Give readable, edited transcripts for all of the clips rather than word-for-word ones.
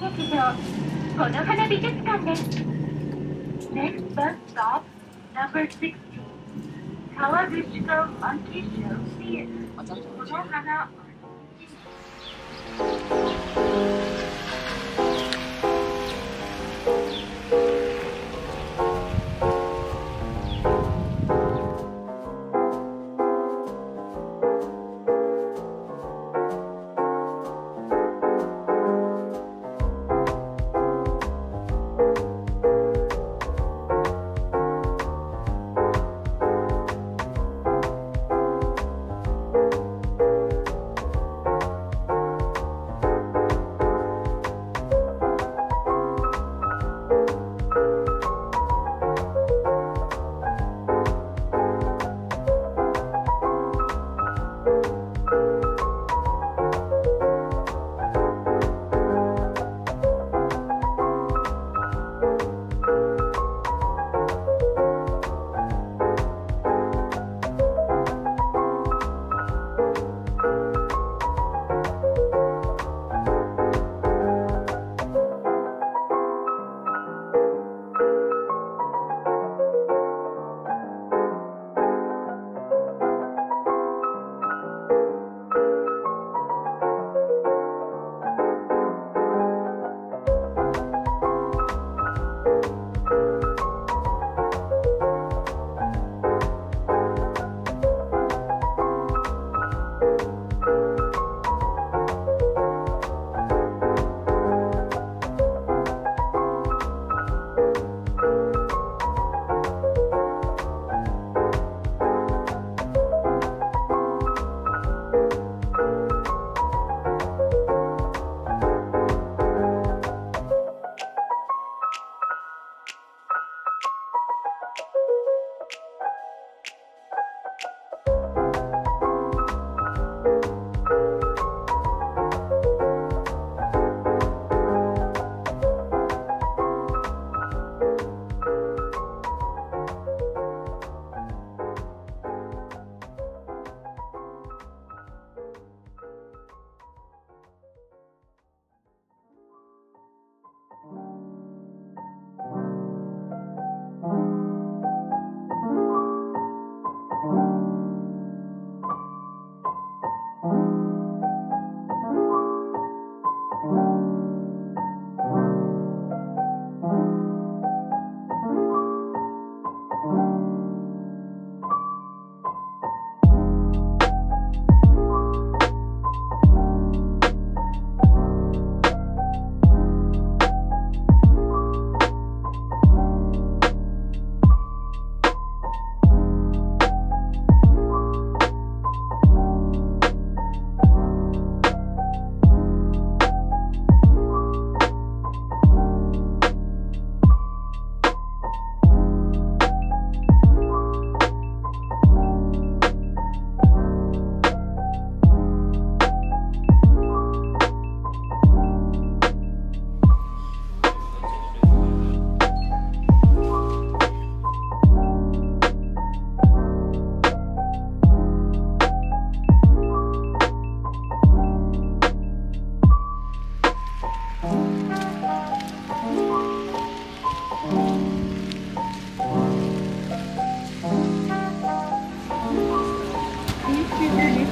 Next bus stop, number 16, Kawaguchiko Monkey Show Theater.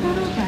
Konohana